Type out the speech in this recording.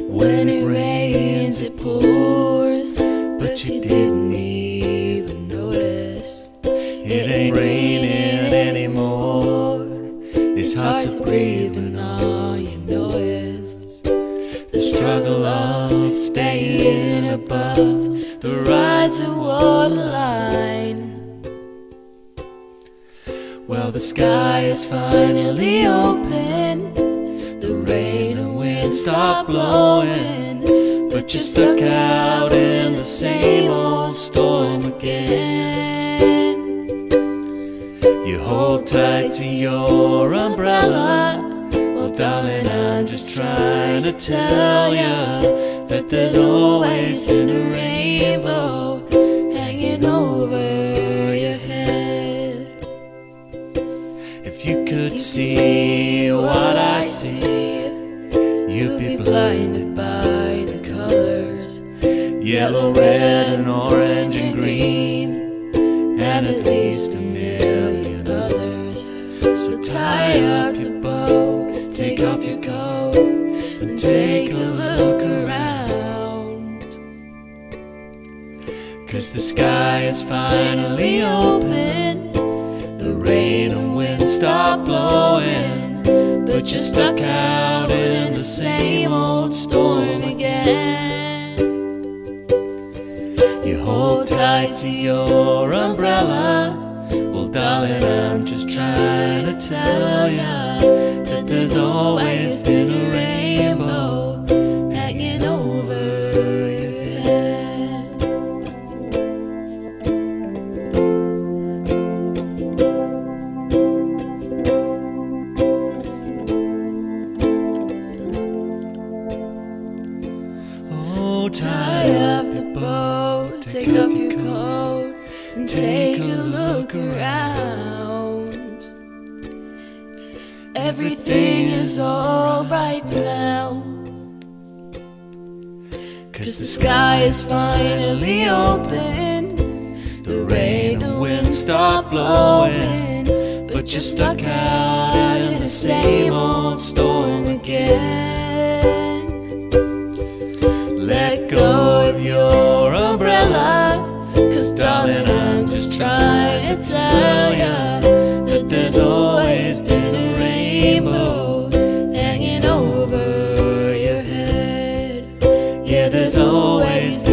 When it rains, it pours, but you didn't even notice. It ain't raining anymore. It's hard to breathe when all you know is the struggle of staying above the rising waterline. Well, the sky is finally open, the rain and wind stop blowing, but you're stuck out in the same old storm again. You hold tight to your umbrella. Well, darling, I'm just trying to tell you that there's always been a rainbow hanging over your head. If you could see what I see, you'd be blinded by the colors, yellow, red, and orange, and green, and at least a million others. So tie up your bow, take off your coat, and take a look around, 'cause the sky is finally open, the rain and wind stop blowing, but you're stuck out in the same old storm again. You hold tight to your umbrella. Well, darling, I'm just trying to tell ya that there's always been a rainbow hanging over your head. Oh, tie up the bow, take off your coat, and take a look around. Everything is all right now, 'cause the sky is finally open, the rain and wind stop blowing, but you're stuck out in the same old storm again. Let go of your umbrella, 'cause darling, I'm just trying to tell ya that there's always been a rainbow hanging over your head. Yeah, there's always been